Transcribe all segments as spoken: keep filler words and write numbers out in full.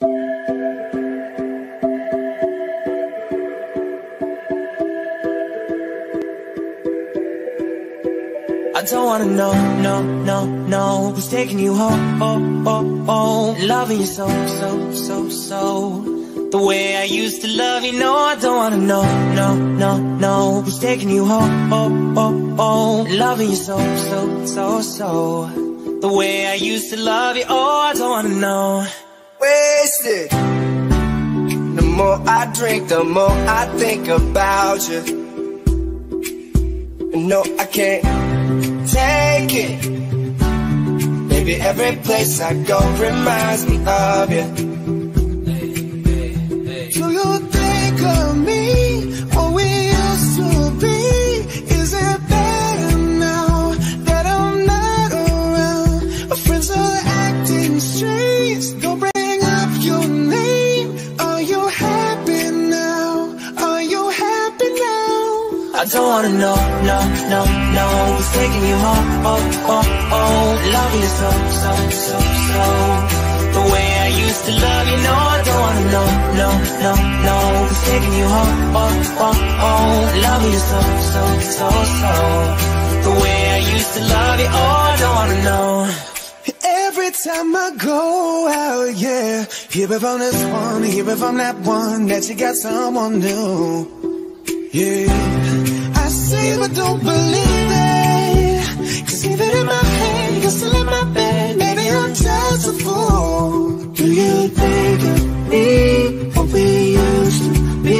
I don't wanna know, no, no, no, who's taking you home, oh, oh, oh, loving you so, so, so, so, the way I used to love you, no, I don't wanna know, no, no, no, who's taking you home, oh, oh, oh, loving you so, so, so, so, the way I used to love you, oh, I don't wanna know. Wasted, the more I drink, the more I think about you. No, I can't take it, baby, every place I go reminds me of you. Hey, hey, hey. Do you think of me, what we used to be? Is it better now that I'm not around? Our friends are acting strange, don't bring up your name. Are you happy now? Are you happy now? I don't wanna know, no, no. No, who's taking you home, oh, oh, oh, loving you so, so, so, so, the way I used to love you, no, I don't wanna know, no, no, no, who's taking you home, oh, oh, oh, loving you so, so, so, so, the way I used to love you, oh, I don't wanna know. Every time I go out, yeah, hear it from this one, hear it from that one, that you got someone new, yeah. I say but don't believe it, cause even in my head, you're still in my bed. Maybe I'm just a fool. Do you think of me, what we used to be?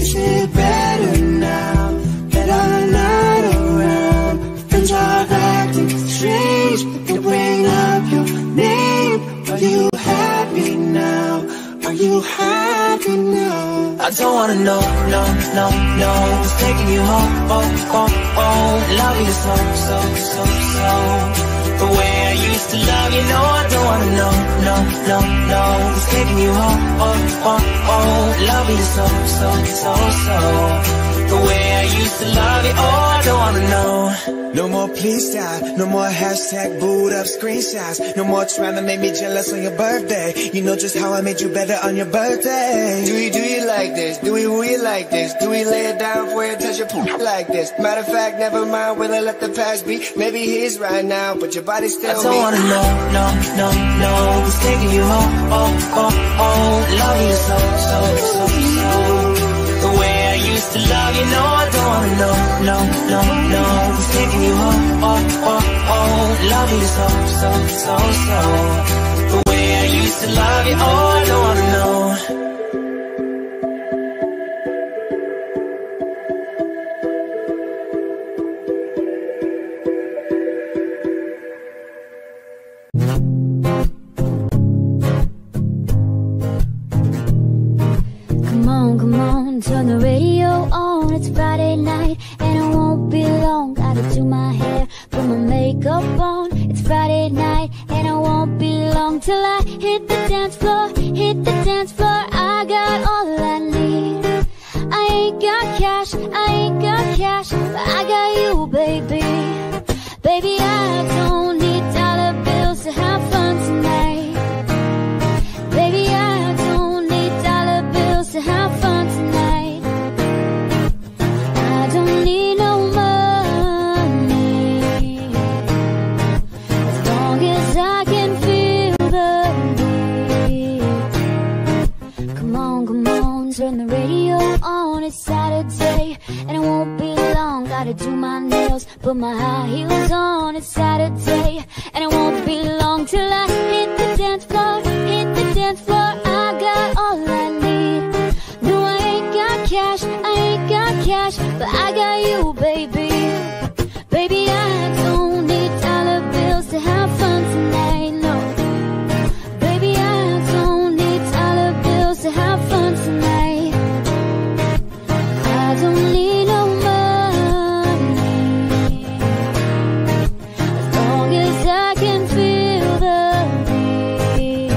Is it better now that I'm not around? Friends are acting strange, they bring up your name. Are you happy now? Are you happy now? I don't wanna know, no, no, no, who's taking you home, oh, oh, oh, loving you so, so, so, so, the way I used to love you, no, I don't wanna know, no, no, no, who's taking you home, oh, oh, oh, loving you so, so, so, so, the way I used to love you, oh, I don't wanna know. No more please stop, no more hashtag boot up screenshots, no more trying to make me jealous on your birthday. You know just how I made you better on your birthday. Do you, do you like this? Do we, we like this? Do we lay it down for you, touch your poop like this? Matter of fact, never mind, will I let the past be? Maybe he's right now, but your body's still me. I don't me. Wanna know, no, no, no, who's taking you home, oh, oh, oh, love you so, so, so, so, the way I used to love you, no, I don't wanna know, no, no, no, who's taking you home, oh, oh, oh, love you so, so, so, so, the way I used to love you, oh, I don't wanna know. Turn the radio on, it's Friday night, and it won't be long. Gotta do my hair, put my makeup on. It's Friday night, and it won't be long till I hit the dance floor, hit the dance floor. I got all I need. I ain't got cash, I ain't got cash, but I got you, baby. Baby, I don't need dollar bills to have fun tonight. Baby, I don't need dollar bills to have fun tonight. Turn the radio on, it's Saturday, and it won't be long. Gotta do my nails, put my high heels on. It's Saturday, and it won't be long till I hit the dance floor, hit the dance floor. I got all I need. No, I ain't got cash, I ain't got cash, but I got you, baby. Baby, I don't need dollar bills to have fun tonight, no. Baby, I don't need dollar bills to have fun tonight. I can feel the beat.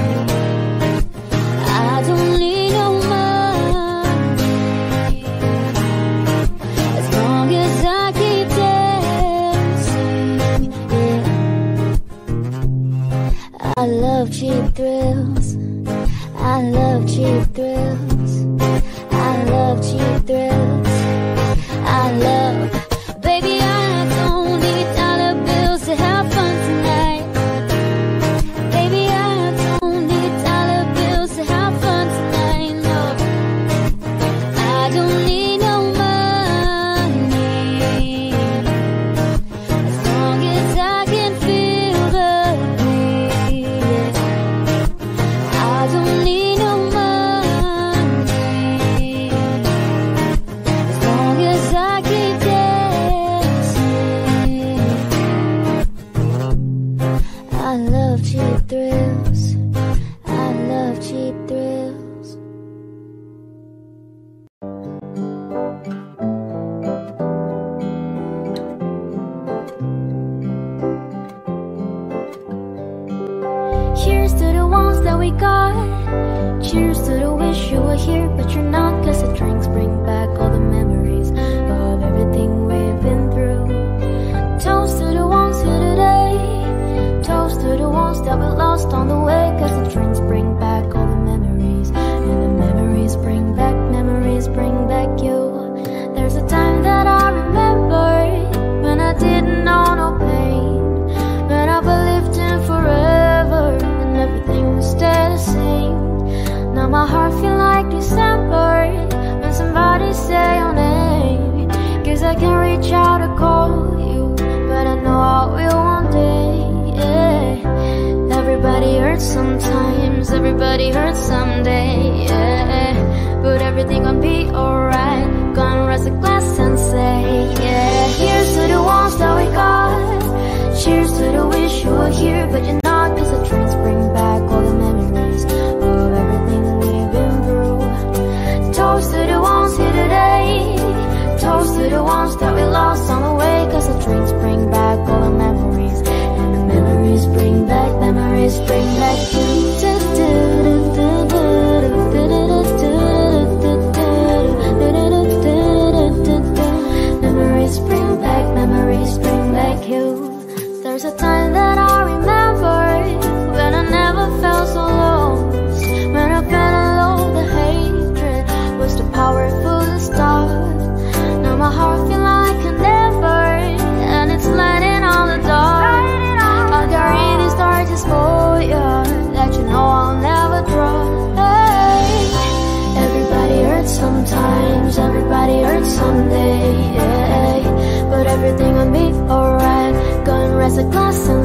Cheers to the wish you were here, but you're not, 'cause the drinks bring back all the memories of everything we've been through. Toast to the ones here today, toast to the ones that we lost on the way, 'cause the drinks bring back all the memories, and the memories bring back, memories bring back you. There's a time that I remember when I didn't know no pain, when I believed in forever and everything would stay the same. Now my heart feel like December when somebody say your name, 'cause I can reach out and call you, but I know I will one day, yeah. Everybody hurts sometimes, everybody hurts someday, yeah. But everything gon' be alright, gonna raise a glass and say, yeah. Here's to the ones that we got, cheers to the wish you were here, but you're not, 'cause the drinks bring back all the memories of everything we've been through. Toast to the ones here today, toast to the ones that we lost on the way, 'cause the drinks bring back all the memories, and the memories bring back, memories bring back you. Memories bring back, memories bring back you. There's a time that I remember when I never felt so low, when I felt alone, the hatred was the powerfulest thought. Now my heart feels like an ember, and it's lighting on the dark. I carry these darkest void that you know I'll never draw. Hey. Everybody hurts sometimes, everybody hurts someday, yeah. But everything will be alright, go and raise a glass and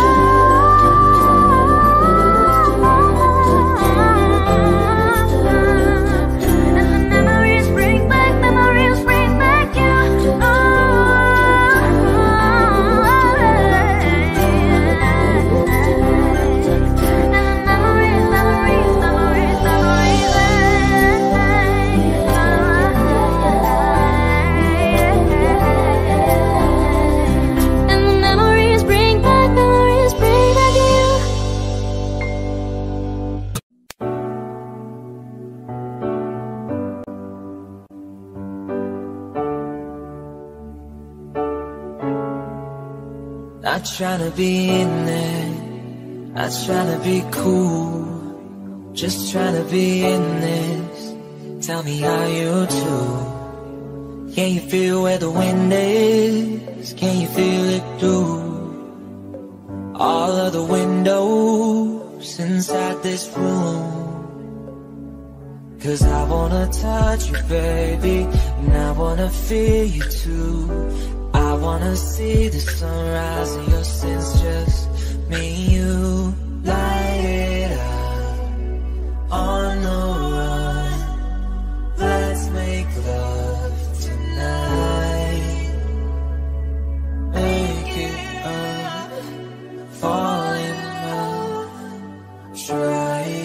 I try to be in it, I try to be cool, just try to be in this. Tell me how you do. Can you feel where the wind is? Can you feel it through all of the windows inside this room? 'Cause I wanna touch you, baby, and I wanna feel you too. I wanna see the sunrise in your sins, just me and you. Light it up, on the run, let's make love tonight. Make it up, fall in love, try it.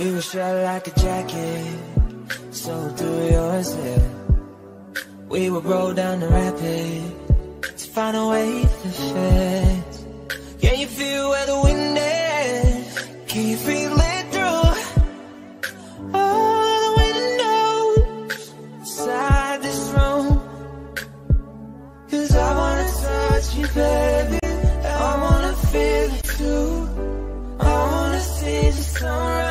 We were shot like a jacket, so through yours, yeah. We were rolled down the rapids to find a way to fit. Can you feel where the wind is? Can you feel it through all the windows inside this room? 'Cause I wanna touch you, baby, I wanna feel it too. I wanna see the sunrise.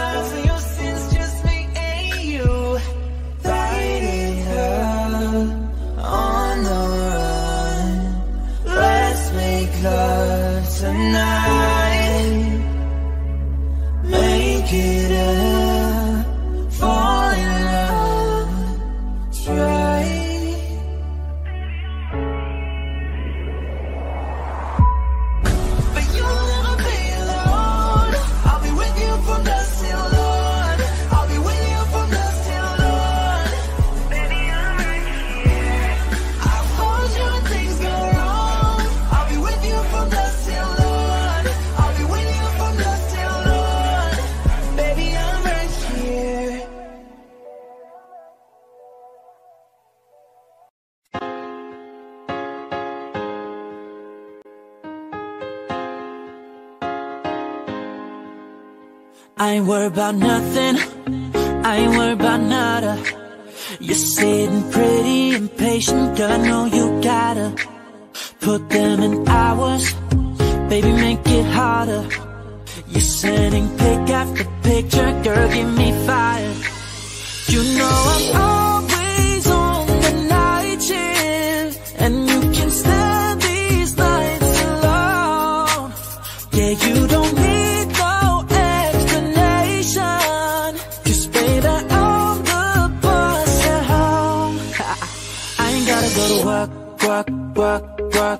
I ain't worried about nothing, I ain't worried about nada. You're sitting pretty impatient, girl, I know you gotta put them in hours, baby, make it harder. You're sending pic after picture, girl, give me fire. You know I'm always on the night shift, and you can stand these nights alone. Yeah, you don't need work, work, work, work,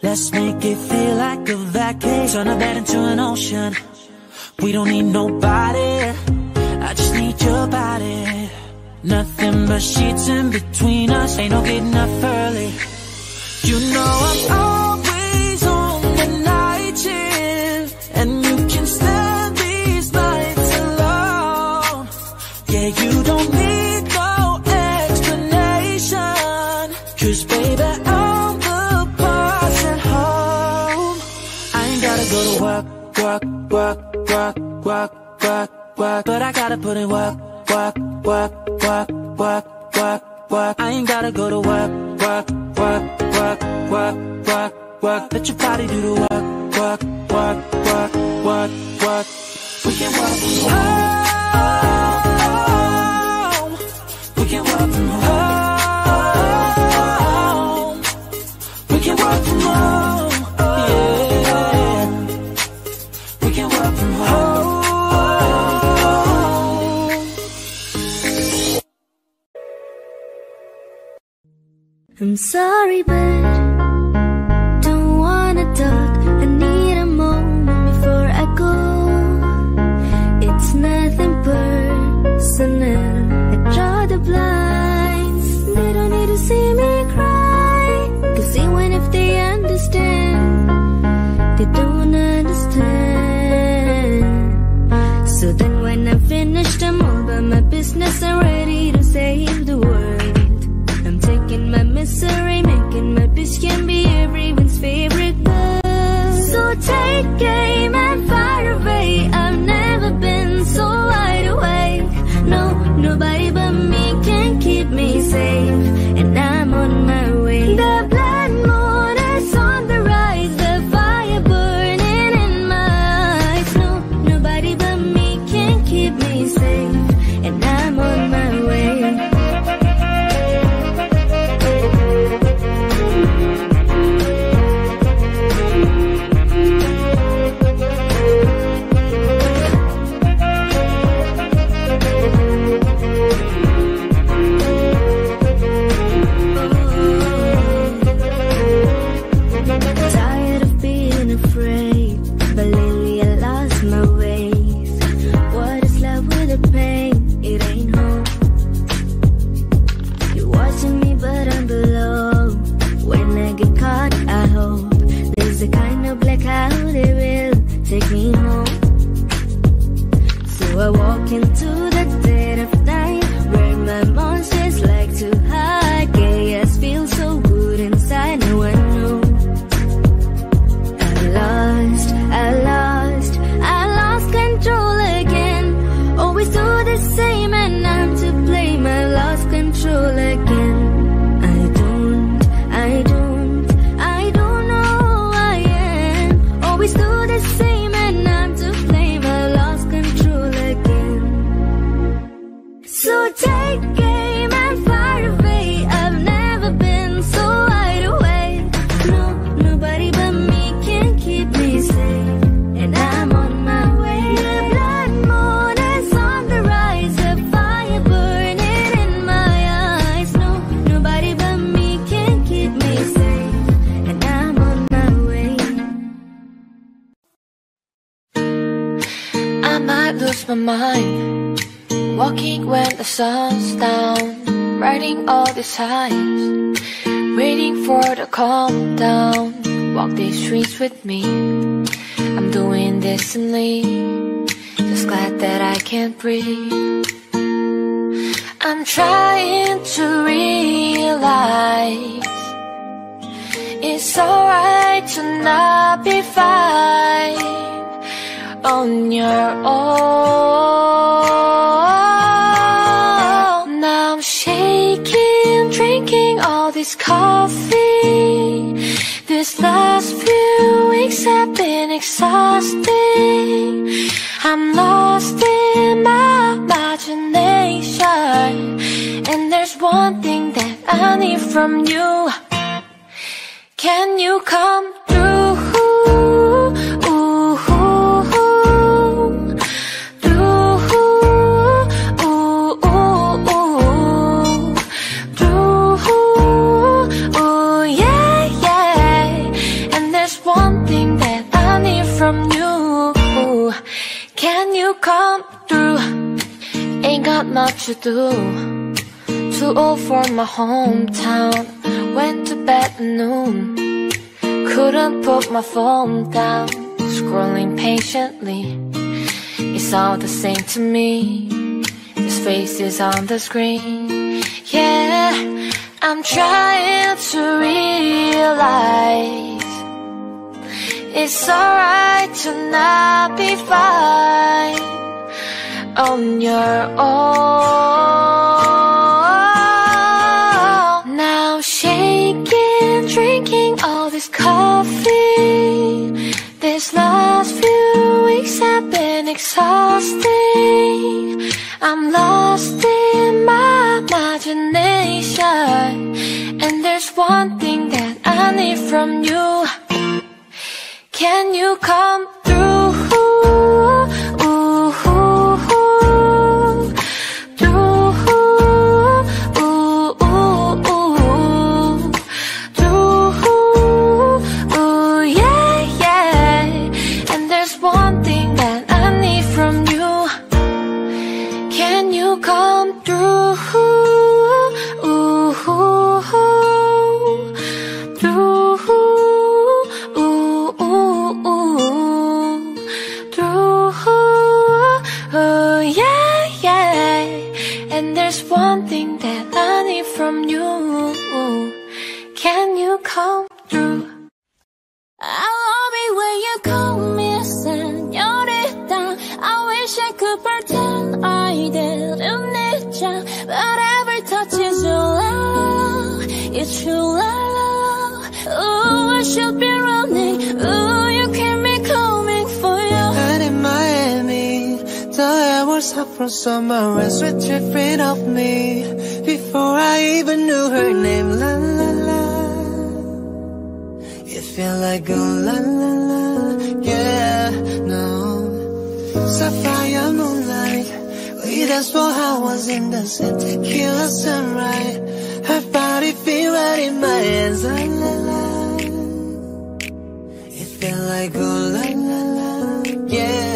Let's make it feel like a vacation. Turn a bed into an ocean. We don't need nobody, I just need your body. Nothing but sheets in between us, ain't no getting up early. You know I'm always on the night shift, and you can stand these nights alone. Yeah, you don't need no explanation, cause baby, work, work, work, work, work, work, but I gotta put in work, work, work, work, work, work, work. I ain't gotta go to work, work, work, work, work, work, work. Let your body do the work, work, work, work, work, work. We can work from home. We can work from home. We can work from home. I'm sorry, but don't wanna talk. I need a moment before I go. It's nothing personal. I draw the blinds, they don't need to see me cry, 'cause even if they understand, they don't understand. So then when I'm finished, I'm all by my business and ready to save the world. Taking my misery, making my bitch can be everyone's favorite girl. So take aim and fire away. I've never been so wide awake. No, nobody but me can keep me safe, and I'm on my way. The blood moon is on the rise, the fire burning in my eyes. No, nobody but me can keep me safe, and I'm on my way. So take aim and fire away. I've never been so wide awake. No, nobody but me can keep me safe, and I'm on my way. The blood moon is on the rise, a fire burning in my eyes. No, nobody but me can keep me safe, and I'm on my way. I might lose my mind, walking when the sun's down, writing all the signs, waiting for the calm down. Walk these streets with me, I'm doing this and leave, just glad that I can't breathe. I'm trying to realize it's alright to not be fine on your own. Shaking, drinking all this coffee. This last few weeks have been exhausting. I'm lost in my imagination, and there's one thing that I need from you. Can you come through? Come through, ain't got much to do. Too old for my hometown. Went to bed at noon, couldn't put my phone down. Scrolling patiently, it's all the same to me. This face is on the screen. Yeah, I'm trying to realize it's alright to not be fine on your own. Now shaking, drinking all this coffee. This last few weeks have been exhausting. I'm lost in my imagination, and there's one thing that I need from you. Can you come through? Ooh, ooh, through, ooh, ooh, ooh, through, ooh, yeah, yeah. And there's one thing that I need from you. Can you come through? From you, can you come through? I'll be where you call me, señorita. I wish I could pretend I didn't need ya, but every touch is your love, it's your love. Ooh, I should be running. Ooh, you keep me coming for you. And in Miami, the air was hot from summer and sweat dripping off me. Before I even knew her name, la la la. It felt like a la la la, yeah, no. Sapphire moonlight, we danced for hours in the sun. Tequila sunrise, her body feel right in my hands, la la la. It felt like a la la la, yeah.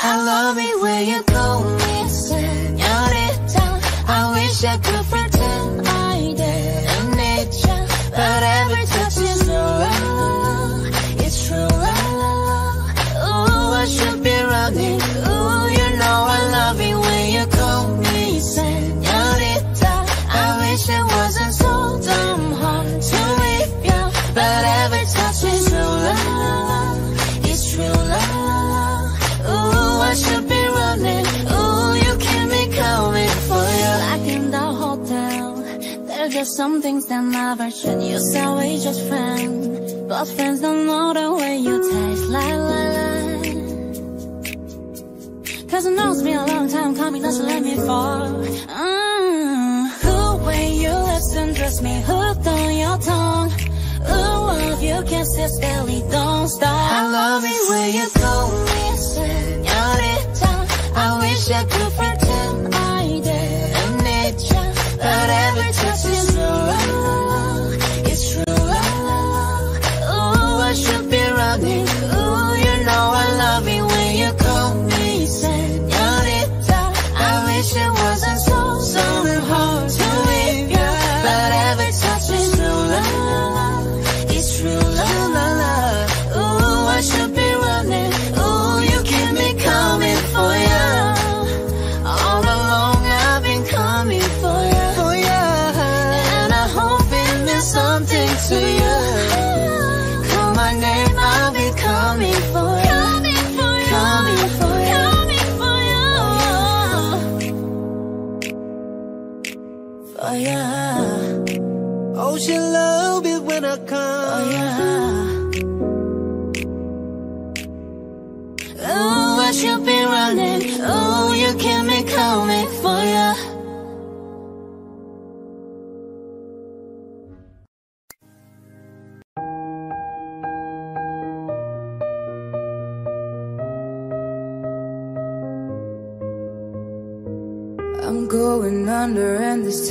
I love it when you call me señorita. I wish I could pretend I didn't need ya, but every touch is true love, it's true love. Ooh, I should be running. Ooh, you know I love it when you call me señorita. I wish it wasn't so damn hard to leave ya, but every touch is true love, it's true love. Ooh, I should be running. Ooh, you keep me coming for you. Like in the hotel, there's just some things that never should. You say we just friends, but friends don't know the way you taste. La la la. 'Cause it knows me a long time coming, doesn't let me fall. Mm. Who, when you listen, trust me, hooked on your tongue. Ooh, love you, can't sit still, don't stop. I love it when you call me señorita. I wish I could pretend I didn't need you, but every touch is true, oh, it's true, oh, oh, I should be running. Ooh, you know I love it when you call me señorita. I wish it wasn't so, so hard to leave you, but every touch is true, oh, true, la la la. Ooh, I should be running. Ooh, you keep me coming for ya. All along I've been coming for ya, for ya. And I hope it means something to you. Call my name, I'll be coming for ya, coming for ya, coming for ya, coming for ya, coming for ya, for ya. Oh, she love it when I come. Oh, yeah. Oh, I should be running. Oh, you keep me coming for ya. I'm going under, and this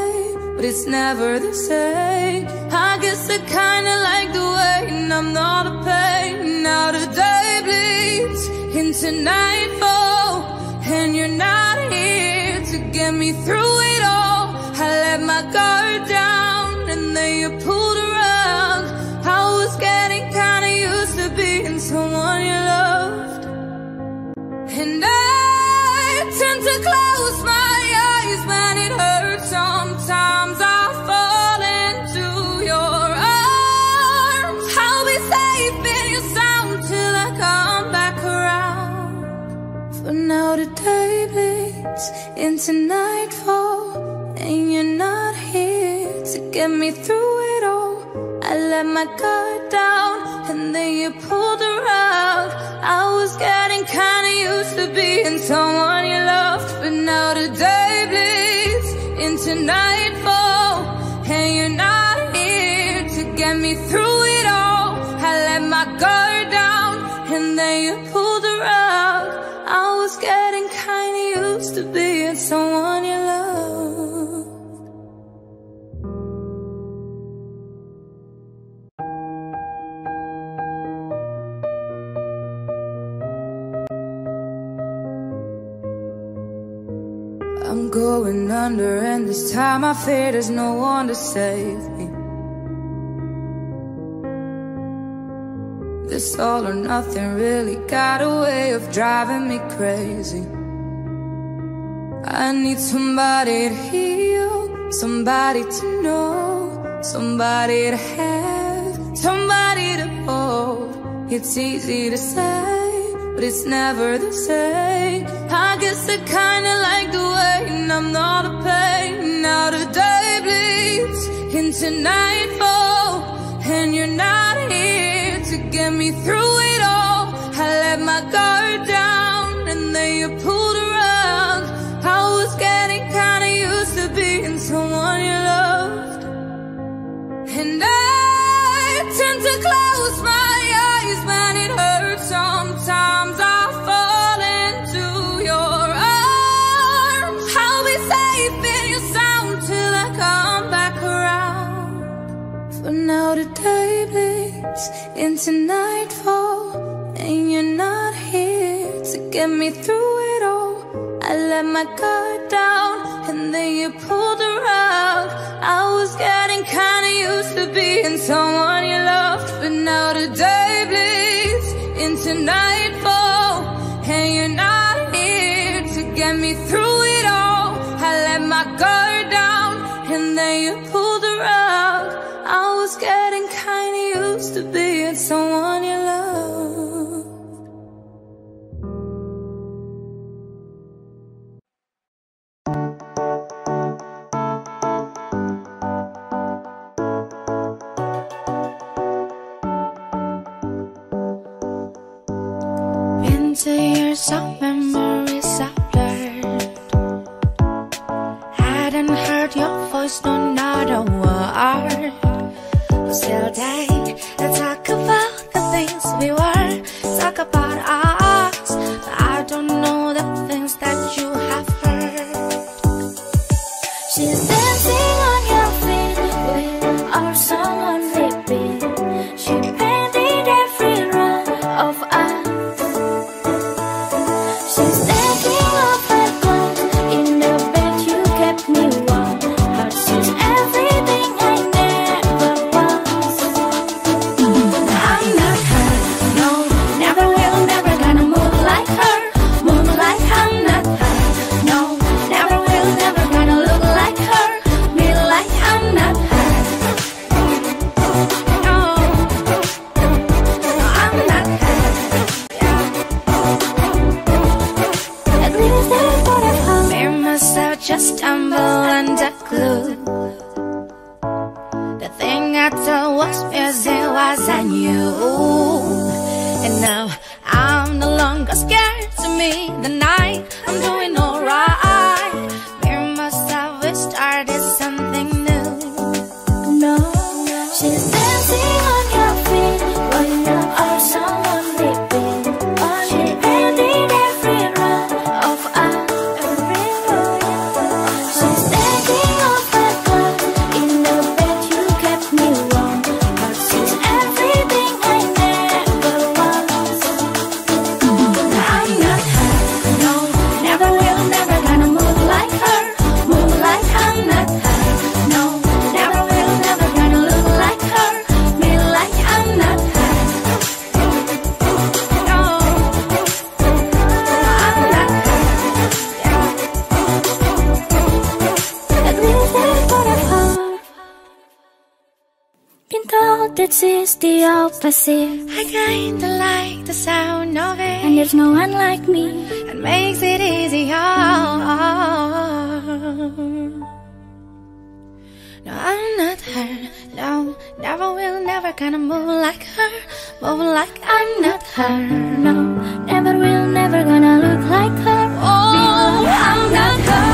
but it's never the same. I guess I kinda like the way, and I'm not a pain. Now the day bleeds into nightfall, and you're not here to get me through it all. I let my guard down, and then you pulled around. I was getting kinda used to being someone you loved, and I tend to close my eyes when it hurts. Sometimes I fall into your arms. I'll be safe in your sound till I come back around. For now today into nightfall, and you're not here to get me through it all. I let my guard down, and then you pulled around. I was getting kinda used to being someone you loved, but now the day bleeds into nightfall, and you're not here to get me through it all. I let my guard down, and then you pulled around. I was getting kinda used to being someone you love. I'm going under, and this time I fear there's no one to save me. This all or nothing really got a way of driving me crazy. I need somebody to heal, somebody to know, somebody to have, somebody to hold. It's easy to say, but it's never the same. I guess I kinda like the way, and I'm not a pain. Now the day bleeds into nightfall, and you're not here to get me through it all. I let my guard down, and then you pulled around. I was getting kinda used to being someone you loved, and I tend to close my eyes when it hurts. Sometimes I fall into your arms. I'll be safe in your sound till I come back around. For now today bleeds into nightfall, and you're not here to get me through it all. I let my guard down, and then you pulled around. I was getting kinda used to being someone you loved, but now the day bleeds into nightfall, and you're not here to get me through it all. I let my guard down, and then you pulled around. I be it's someone you love. Into your soft memories I blurred. Hadn't heard your voice, no, not a word. Still day to talk about the things we were, talk about us, but I don't know the things that you have heard. She's dancing on your feet with or someone sleeping. She painted every row of us. She's taking off her clothes in the bed you kept me warm. Her she's everything I never was. I'm not her, no, never will, never gonna move like her. Move like I'm not her, no, never will, never gonna look like her. Be like I'm not her, no, no, I'm not her. Just stumble under glue. The thing I thought was busy was I knew. And now I'm no longer scared to me the night. I'm doing alright. We must have started something new. No, she's dancing on your feet when you are someone sleeping. She ended every round of us. This is the opposite. I kinda like the sound of it, and there's no one like me. It makes it easier. No, I'm not her. No, never will, never gonna move like her. Move like I'm not her. No, never will, never gonna look like her. Oh, I'm not her.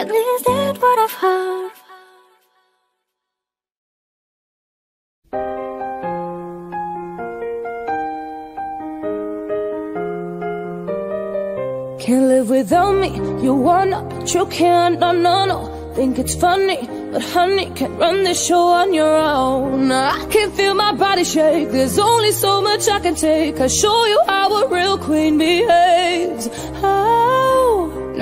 At least that would have hurt. Can't live without me, you wanna, but you can't, no, no, no. Think it's funny, but honey, can't run this show on your own. I can feel my body shake, there's only so much I can take. I'll show you how a real queen behaves.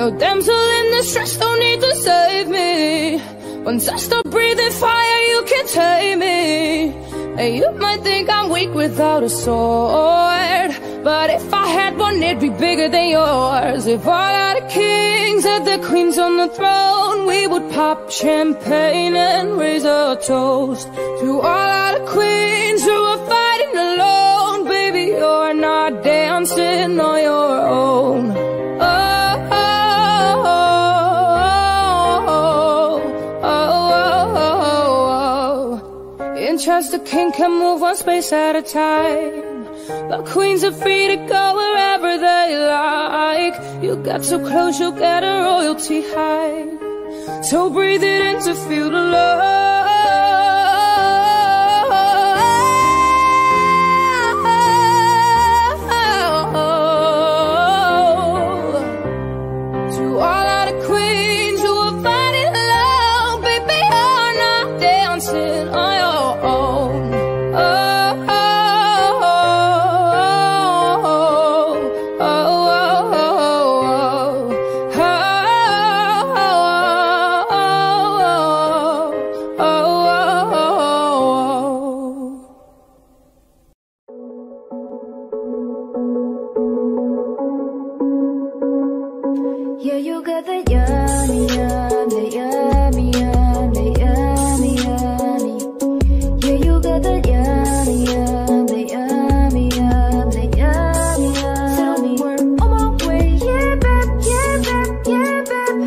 No damsel in distress, don't need to save me. Once I stop breathing fire, you can tame me. And you might think I'm weak without a sword, but if I had one, it'd be bigger than yours. If I had a king, had the queens on the throne, we would pop champagne and raise a toast to all our queens who are fighting alone. Baby, you're not dancing on your own. Trust the king can move one space at a time, but queens are free to go wherever they like. You got so close, you'll get a royalty high. So breathe it in to feel the love. To all other queens who are finding love, baby, you're not dancing on your own. Oh, oh, oh, oh, oh. Yeah, you got the yummy, yummy, yummy, yummy, yummy, yummy. Yeah, you got the yummy, yummy, yummy, yummy, yummy, yummy. Tell me we're on my way. Yeah, babe, yeah, babe, yeah, babe.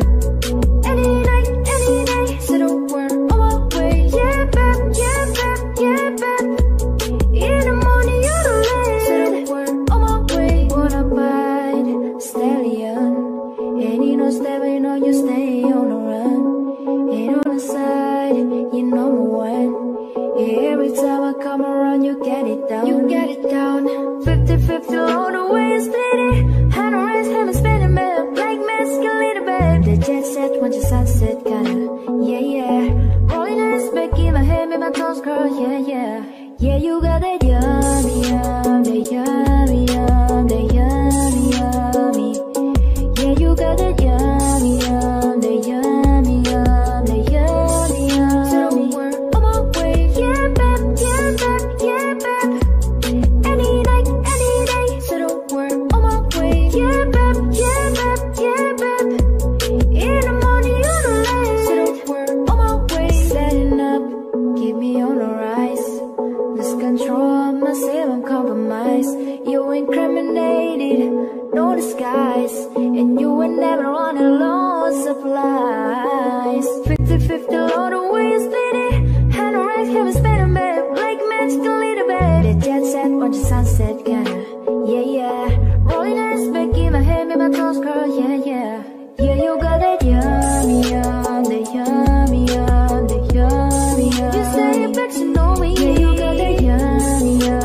Any night, any night. Said we're on my way. Yeah, babe, yeah, babe, yeah, babe. In the morning, you're the late. Said we're on my way. Wanna bite, stallion. And you know, stay, but you know you stay on the run. And on the side, you know number one. Yeah, every time I come around, you get it down. You get it down. fifty fifty all the way and split it. How to rest, time to spend it, man. Black mask, a little babe. The jet set, once the sunset, kinda. Yeah, yeah. Holiness, back in my head, make my toes curl. Yeah, yeah. Yeah, you got that yummy, yummy, yummy, yummy, yummy, yummy. Yeah, you got that yummy, yummy, yummy, yummy, yummy, yummy. Tell me we're on my way. Yeah, babe, yeah, babe, yeah, babe. Any night, any day. Tell me we're on my way. Yeah, babe, yeah, babe, yeah, babe. In the morning, you're the late. Tell me we're on my way. Setting up, keep me on the rise. Let's control myself and compromise. You incriminated, no disguise. And you were never on a low supplies. Fifty fifty all the way you split it. Hand on racks, heaven's better man. Black magic, a little bit. The jet set, watch the sunset, kinda. Yeah, yeah. Rolling eyes, back in my head, make my toes curl. Yeah, yeah. Yeah, you got that yummy, yummy, yummy, yummy, yummy, yummy. You say it, but you know me. Yeah, you got that yummy, yummy.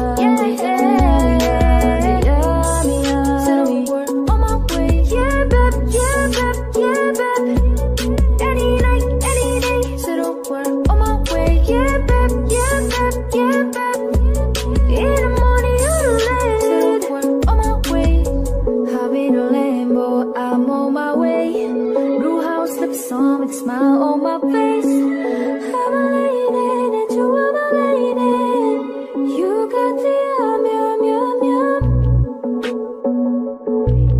Smile on my face. I'm a lady, and you are my lady. You got the yum, yum, yum, yum.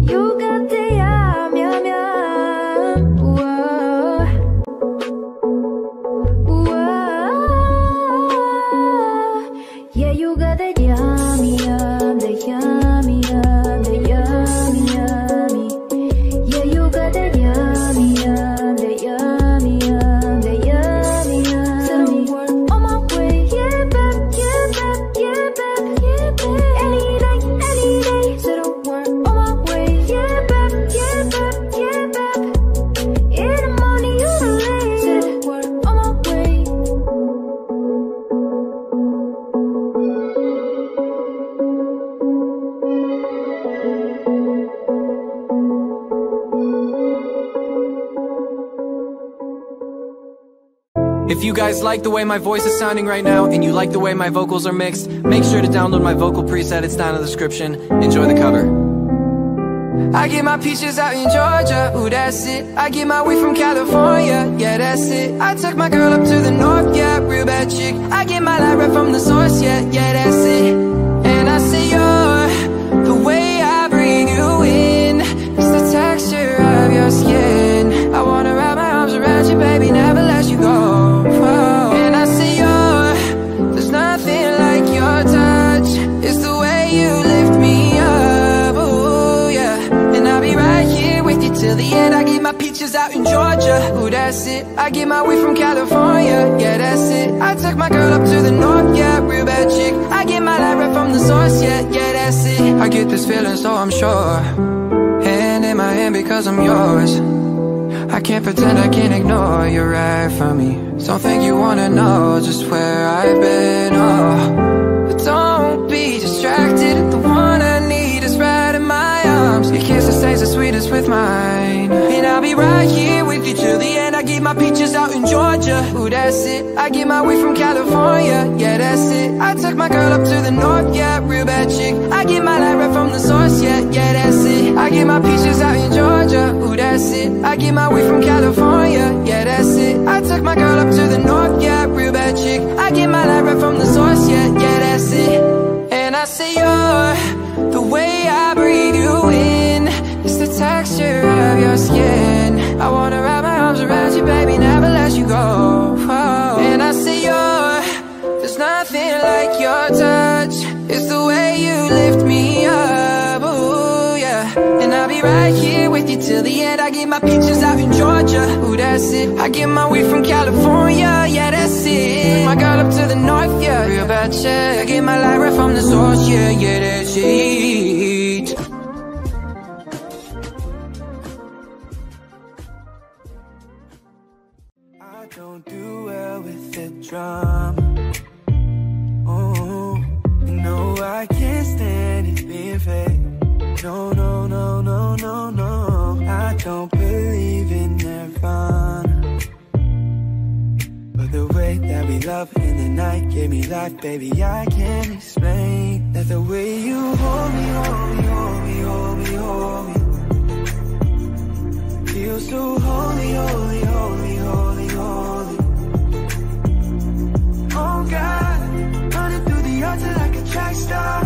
You got the yum, yum, yum. Whoa, whoa. Yeah, you got the yum, yum, the yum, yum, the yum, yum. Yeah, you got the yum, yum. If you guys like the way my voice is sounding right now, and you like the way my vocals are mixed, make sure to download my vocal preset, it's down in the description. Enjoy the cover. I get my peaches out in Georgia, ooh that's it. I get my weed from California, yeah that's it. I took my girl up to the north, yeah, real bad chick. I get my light right from the source, yeah, yeah that's it. And I say you're the way I bring you in. It's the texture of your skin. I wanna wrap my arms around you, baby, never let you go. Till the end, I get my peaches out in Georgia, ooh that's it. I get my weed from California, yeah that's it. I took my girl up to the north, yeah, real bad chick. I get my light right from the source, yeah, yeah that's it. I get this feeling so I'm sure, hand in my hand because I'm yours. I can't pretend I can't ignore you right from me. Don't think you wanna know just where I've been, oh. But don't be distracted, the one I need is right in my arms. Your kiss that stays the sweetest with mine, and I'll be right here with you till the end. I get my peaches out in Georgia, ooh that's it. I get my weed from California, yeah that's it. I took my girl up to the north, yeah, real bad chick. I get my light right from the source, yeah, yeah that's it. I get my peaches out in Georgia, ooh that's it. I get my weed from California, yeah that's it. I took my girl up to the north, yeah, real bad chick. I get my light right from the source, yeah, yeah that's it. And I say you're the way I breathe you in, it's the texture of your skin. I wanna wrap my arms around you, baby, never let you go, oh. And I say you're, there's nothing like your touch, it's the way you lift me up, ooh yeah. And I'll be right here with you till the end. I get my peaches out in Georgia, ooh that's it. I get my weed from California, yeah that's it. My girl up to the north, yeah, real bad chick. I get my light right from the source, yeah, yeah that's it. Don't do well with the drama. Oh, no, I can't stand it being fake. No, no, no, no, no, no. I don't believe in nirvana, but the way that we love in the night gave me life, baby. I can't explain that the way you hold me, hold me, hold me, hold me, hold me. Feel so holy, holy, holy, holy, holy. Oh God, running through the altar like a track star.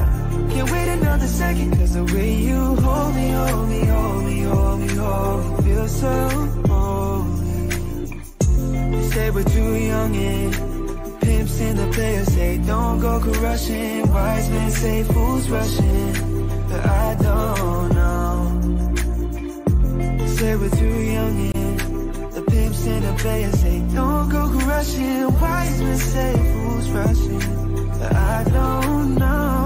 Can't wait another second, cause the way you hold me, hold me, hold me, hold me, hold me. Feel so holy. You say we're too young and pimps and the players say don't go rushing. Wise men say fools rushing, but I don't know. Say we're too young and the pimps and the players say don't go rushing. Wise men say fools rushing, but I don't know.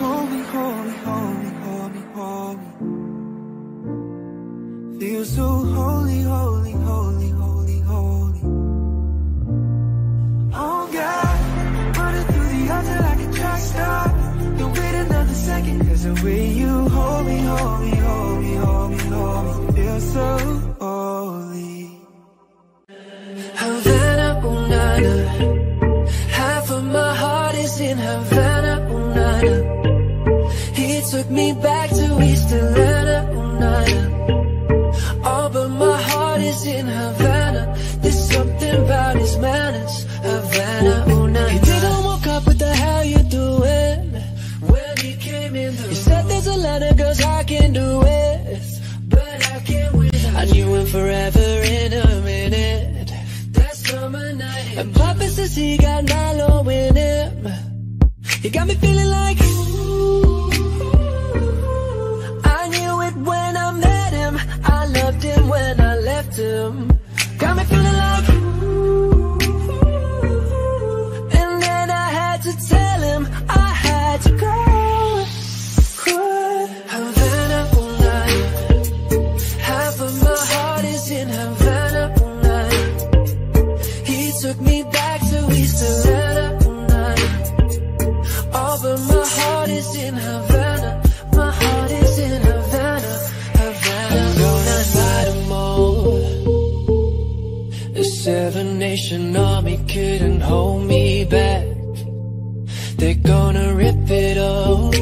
Hold me, hold me, hold me, hold me, hold me. Feel so holy, holy, holy, holy, holy. Oh God, running through the altar like a track star. Don't wait another second, cause the way you hold me, hold me, hold me, hold me, hold me. Feel so holy. Havana, oh nana. Half of my heart is in Havana, oh nana. He took me back to East Atlanta, oh nana. All but my heart is in Havana. There's something about his manners, Havana, oh nana. He didn't walk up with the how you doing. You said there's a lot of girls I can do with, but I can't win. I knew him forever in a minute. That summer night, and Papa says he got Milo in him. You got me feeling like ooh, I knew it when I met him. I loved him when I left him. Got me feeling like ooh, and then I had to tell him I had to go. Took me back to East Atlanta, oh nana. All but my heart is in Havana. My heart is in Havana, Havana. I'm gonna fight them all. The Seven Nation Army couldn't hold me back. They're gonna rip it off,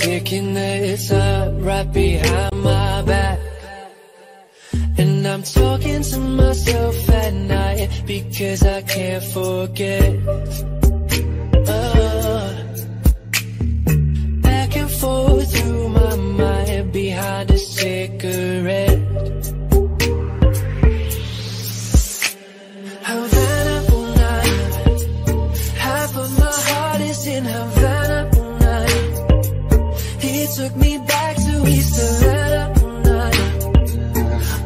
taking their time right behind my back. And I'm talking to myself at night because I can't forget. Uh, back and forth through my mind behind a cigarette. Havana, oh nana. Half of my heart is in Havana, oh nana. He took me back to East Atlanta.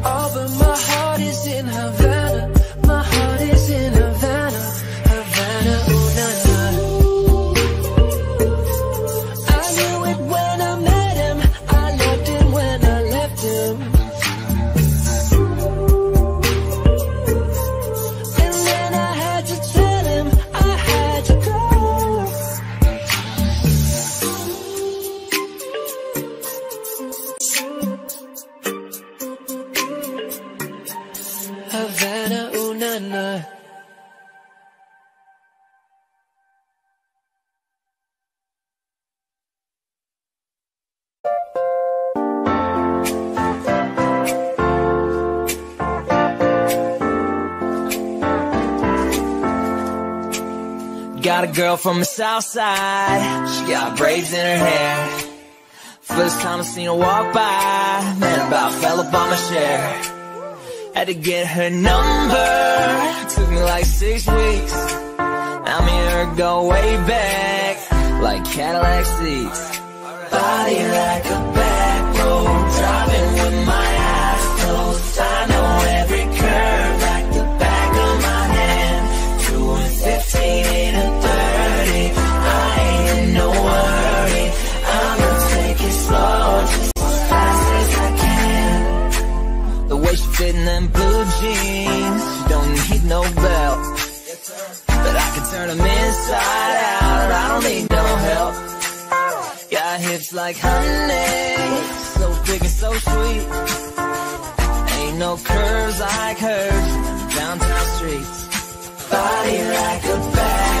All but my heart is in Havana. My heart is in Havana, Havana, oh nana. Havana, ooh na na. Got a girl from the south side, she got braids in her hair. First time I seen her walk by, man, about fell up on my chair. Had to get her number, took me like six weeks. Now me and her go way back, like Cadillac seats. Body like a back road, driving with my eyes closed. I know every curve like the back of my hand. Two and fifteen in a in them blue jeans, she don't need no belt, but I can turn them inside out, I don't need no help. Got hips like honey, so thick and so sweet. Ain't no curves like hers, downtown streets. Body like a bag,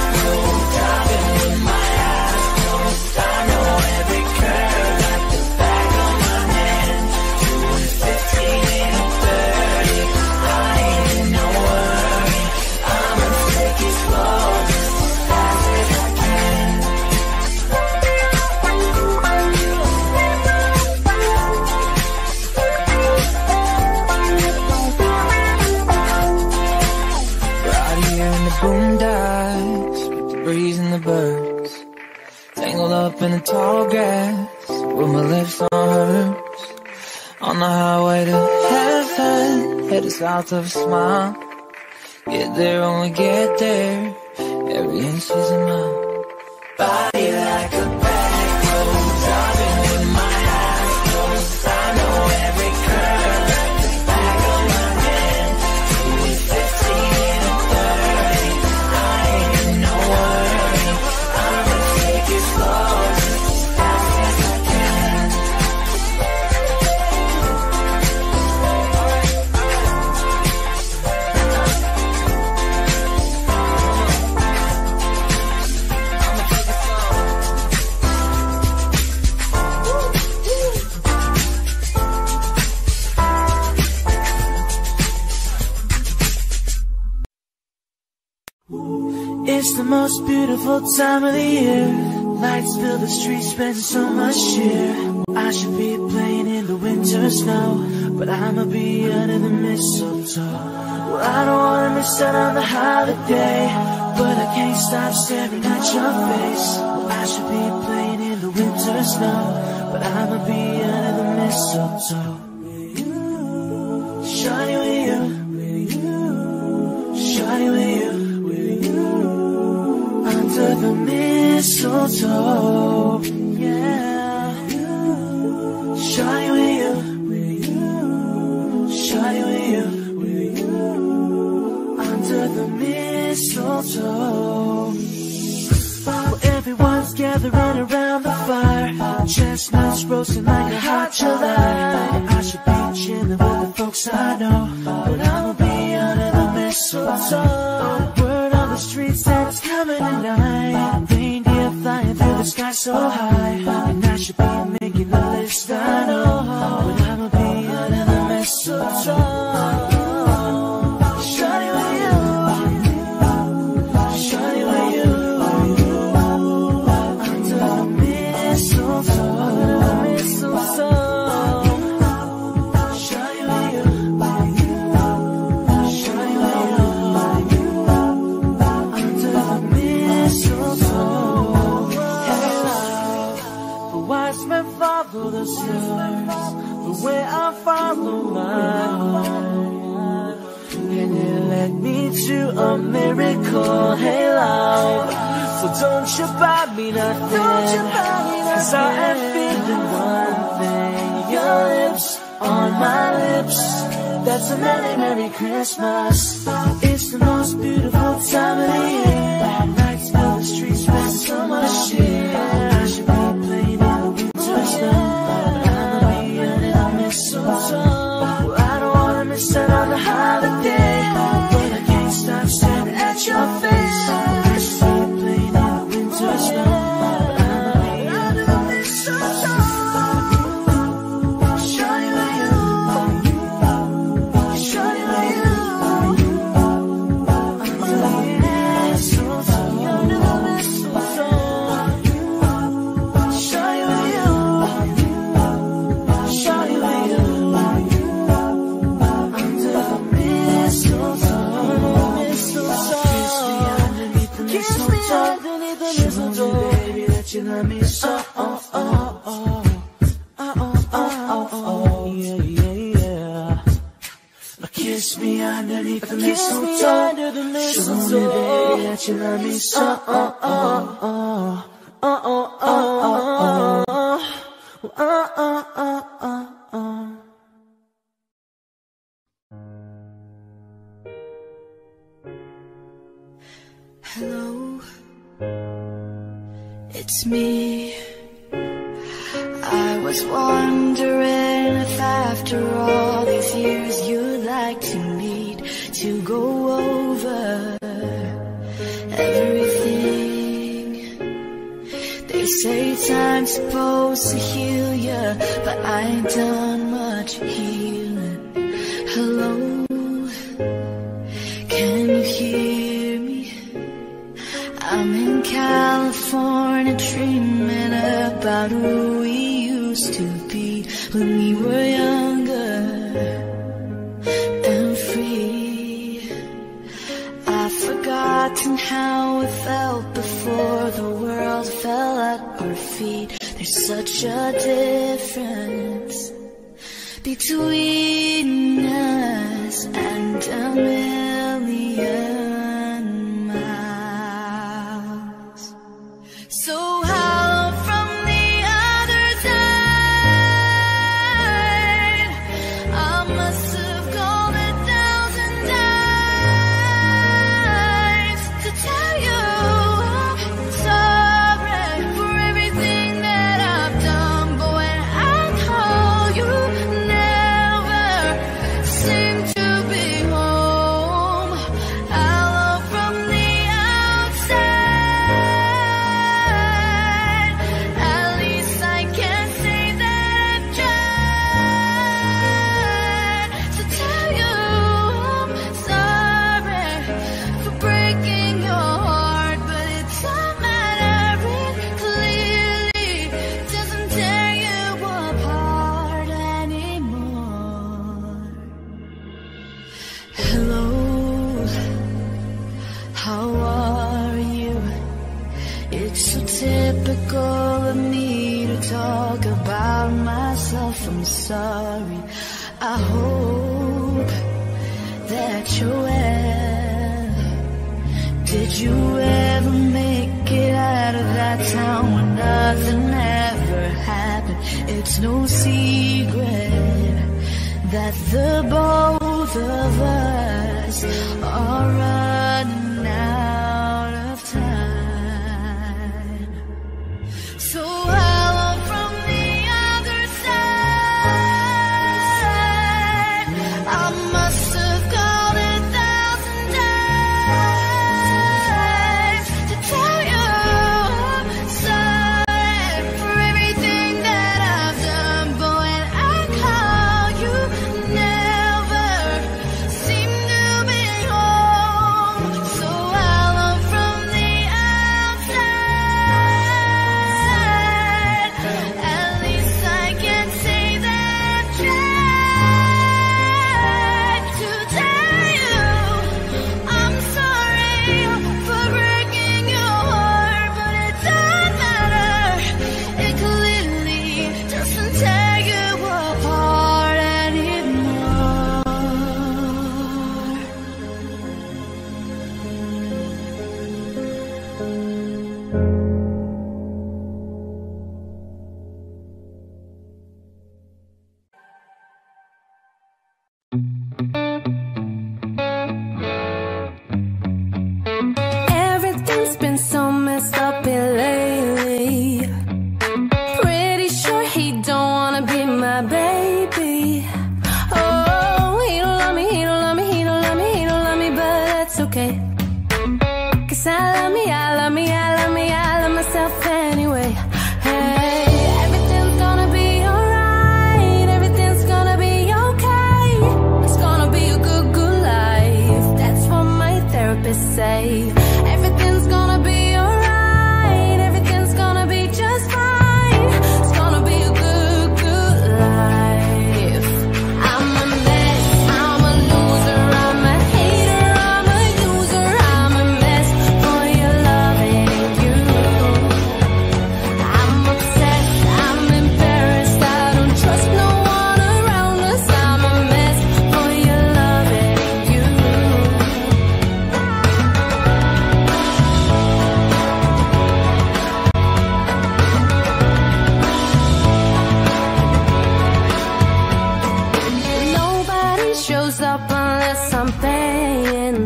driving with my eyes closed. I know every curve like the back of my hand. Two and fifteen birds tangled up in the tall grass with my lips on hers. On the highway to heaven, headed south of a smile. Get there when we get there, every inch is a mile. Body like a back road, driving with my eyes closed. I know every curve like the back of my hand. Two and fifteen and thirty, I ain't in no worry. It's the most beautiful time of the year. Lights fill the streets, spend so much cheer. I should be playing in the winter snow, but I'ma be under the mistletoe. Well, I don't wanna miss out on the holiday, but I can't stop staring at your face. Well, I should be playing in the winter snow, but I'ma be under the mistletoe. Shawty with you, shawty with you, under the mistletoe, yeah. Shawty with you, shawty with you, under the mistletoe. Well, everyone's gathering around the fire, chestnuts roasting like a hot July. I should be chilling with the folks I know, but I'ma be under the mistletoe. The streets that's coming tonight, reindeer flying through the sky so high, and I should be making the list, I know, but I'ma be under the mistletoe. Shawty with you, shawty with you, under the mistletoe. The stars, the way I follow mine, and it led me to a miracle halo. So don't you buy me nothing, cause I am feeling one thing. Your lips on my lips, that's a merry, merry Christmas. It's the most beautiful time of the year. Nights on the streets with so much shit. I should be playing in the winter snow, so, so, I don't wanna miss out on the holiday. underneath the mistletoe. Show me, baby, that you love me so. Oh, oh, oh, oh, oh, oh, oh, oh, oh, oh, oh, oh. Hello, it's me. I was wondering if after all these years you'd like to meet to go over everything. They say time's supposed to heal ya, but I ain't done much healing. Hello, can you hear me? I'm in California dreaming about who we to be when we were younger and free. I've forgotten how it felt before the world fell at our feet. There's such a difference between us and a million miles. So how sorry, I hope that you're well. Did you ever make it out of that town when nothing ever happened? It's no secret that the both of us are running out of time. So I you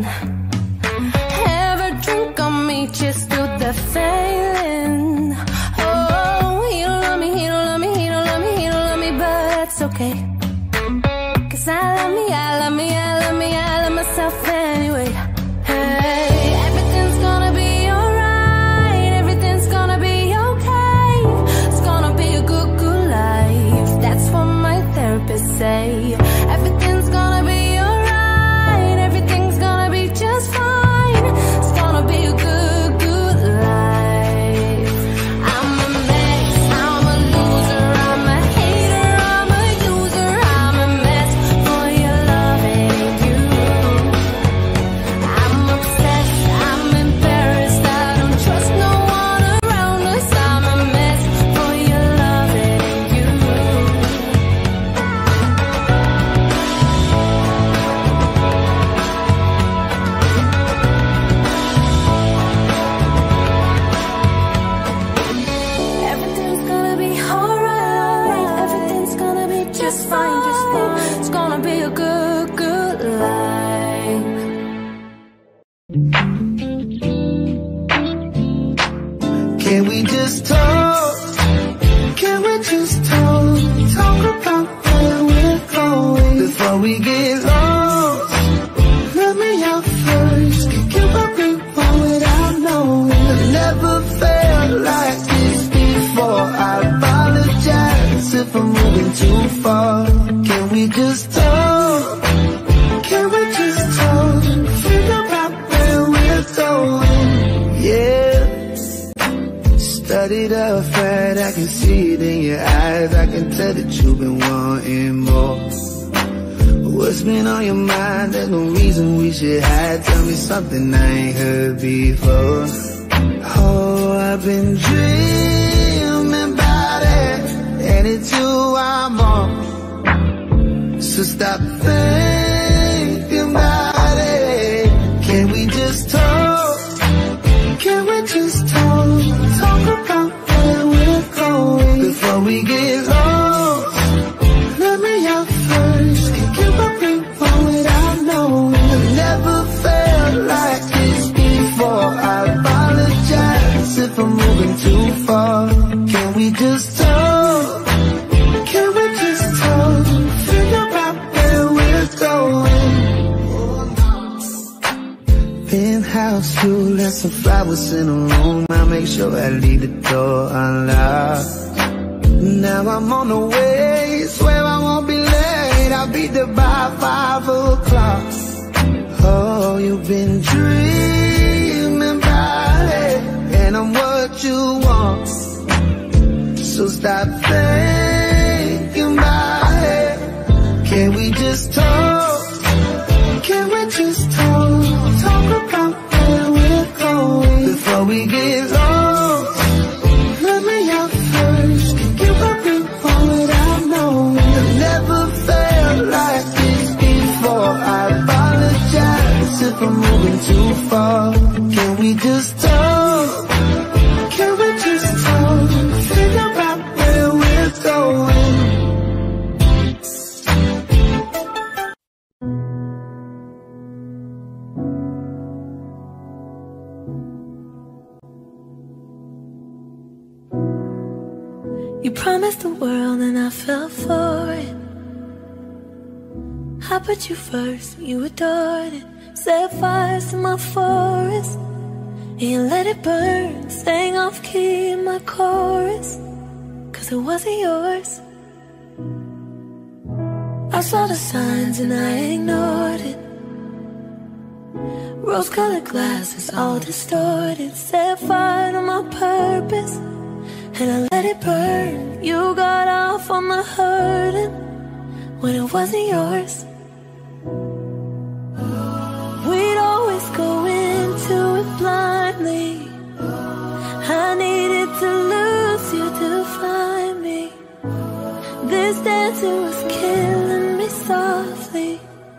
feeling. Have a drink on me, cheers to the failing. Oh, he don't love me, he don't love me, he don't love me, he don't love me, but it's okay. Cause I love me, I love me, I love me, I love myself anyway. Hey, everything's gonna be alright, everything's gonna be okay. It's gonna be a good, good life. That's what my therapist say. Everything's gonna be alright, everything's gonna be just fine. It's gonna be a good, good life. I'm a mess, I'm a loser, I'm a hater, I'm a user, I'm a mess for your loving you. I'm obsessed, I'm embarrassed, I don't trust no one around us. I'm a mess for your loving you. Everything's gonna be alright, everything's gonna be just fine, just fine. It's gonna be a good, good life. Can we just talk? Can we just talk? Talk about where we're going before we get lost. Let me out first. Give up me one without knowing. I've never felt like this before. I apologize if I'm moving too far. Can we just talk? Can we just talk? Figure out where we're going. Yeah. Studied up fat, I can see it in your eyes. I can tell that you've been wanting more. What's been on your mind? There's no reason we should hide. Tell me something I ain't heard before. Oh, I've been dreaming about it, and it's you I'm on. So stop thinking about it. Can we just talk? Can we just talk? Talk about where we're going before we get lost. Let me out first. Can't give up me one without knowing. I've never felt like this before. I apologize if I'm moving too far. Can we just talk? Can we just talk? Figure out where we're going. Penthouse, you left some flowers in the room. I make sure I leave the door unlocked. Now I'm on the way, swear I won't be late. I'll be there by five o'clock. Oh, you've been dreaming about it, and I'm what you want. So stop thinking about it. Can we just talk? Can we just talk? Talk about where we're going before we get lost. Let me out first. Give up me all without knowing. I've never felt like this before. I apologize if I'm moving too far. Can we just talk? Can we just talk? Figure out where we're going. You promised the world and I fell for it. I put you first, you adored it. Set fires to my forest, and you let it burn. Staying off key in my chorus, cause it wasn't yours. I saw the signs and I ignored it. Rose-colored glasses all distorted. Set fire to my purpose, and I let it burn. You got off on the hurting when it wasn't yours. We'd always go into it blindly. I needed to lose you to find me. This dancing was killing me softly.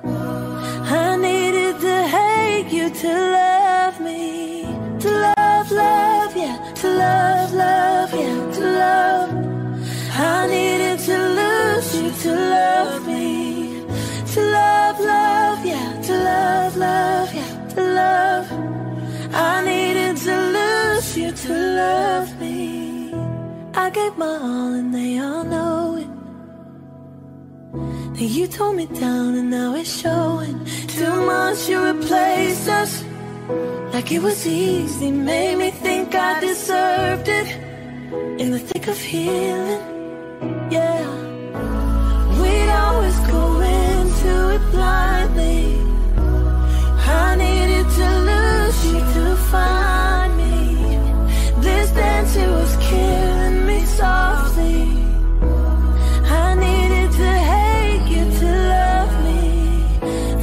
I needed to hate you to love me. To love, love, yeah. To love, love, yeah. To love. I needed to lose you to love me. To love, love, yeah. To love, love, yeah. to love. I needed to lose you to love me. I gave my all and they all know it. Then you tore me down and now it's showing. Too much you replaced us. Like it was easy, made me think I deserved it. In the thick of healing, yeah. We'd always go into it blindly. I needed to lose you to find me. This dance, it was killing me softly. I needed to hate you to love me.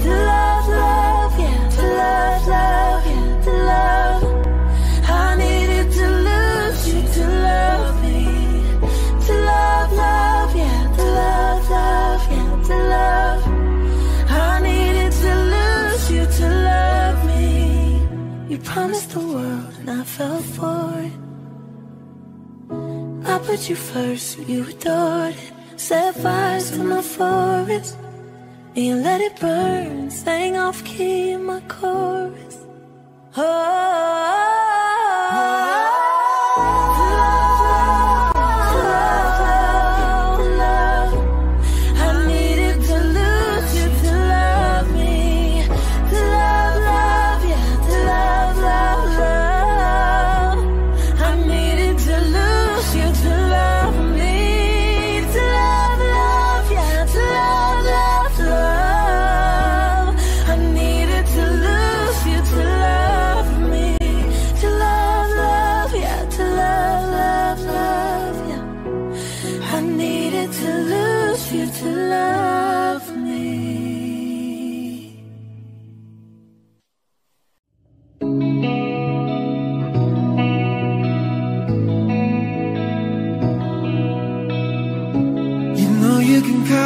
To love, love, yeah. To love, love, yeah. To love. I needed to lose you to love me. To love, love, yeah. To love, love, yeah. To love. I needed to lose you to love me. You promised the world and I fell for it. I put you first, so you adored it. Set fires to my forest and let it burn. Sang off key in my chorus. Oh. Go!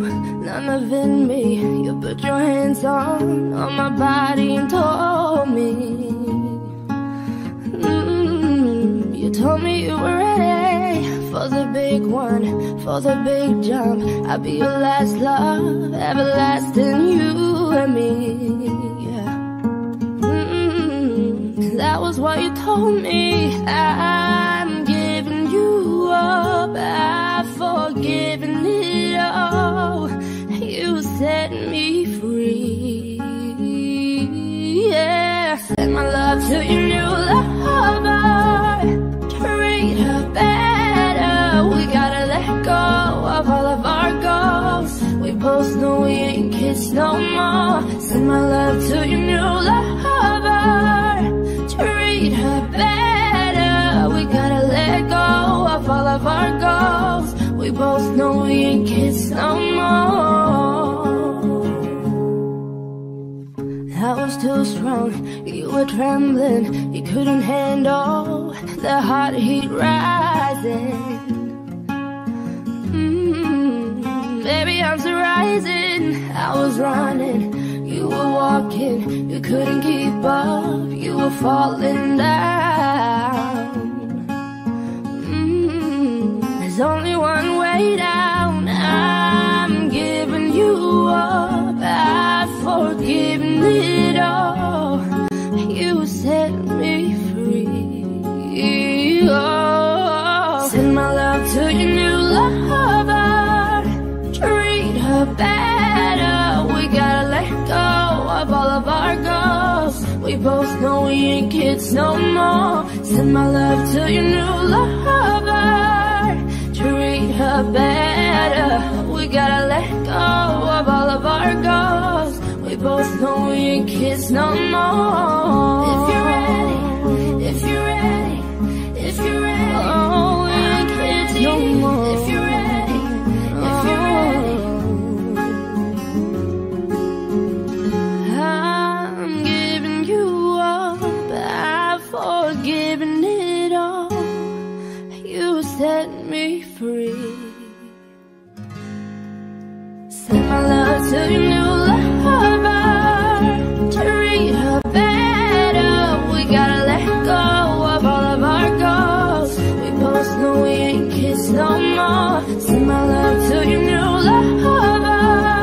you, none of it me. You put your hands on, on my body and told me mm, you told me you were ready for the big one, for the big jump. I'll be your last love, everlasting you and me, yeah. mm, that was what you told me. I'm giving you up, I've forgiven it all. You set me free, yeah. Send my love to your new lover, treat her better. We gotta let go of all of our goals. We both know we ain't kids no more. Send my love to your new lover, treat her better. We gotta let go of all of our goals. We both know we ain't kids no more. I was too strong, you were trembling. You couldn't handle the hot heat rising. Mm-hmm. Baby, I'm so rising. I was running, you were walking. You couldn't keep up, you were falling down. There's only one way down. I'm giving you up, I've forgiven it all. You set me free, oh. Send my love to your new lover, treat her better. We gotta let go of all of our goals. We both know we ain't kids no more. Send my love to your new lover, her better. We gotta let go of all of our goals. We both know we ain't kids no more. If you're ready, if you're ready, if you're ready, oh, we ain't kids no more. If you're ready, if you're ready, I'm giving you up, I've forgiven it all. You set me free. Send my love to your new lover, treat her better. We gotta let go of all of our goals. We both know we ain't kids no more. Send my love to your new lover,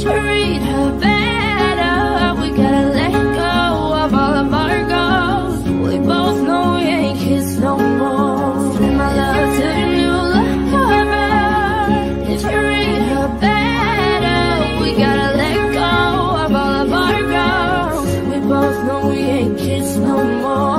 treat her better. We gotta let go of all of our goals. We both know we ain't kids no more. Send my love to your new lover, treat her better. We gotta let go of all of our girls. We both know we ain't kids no more.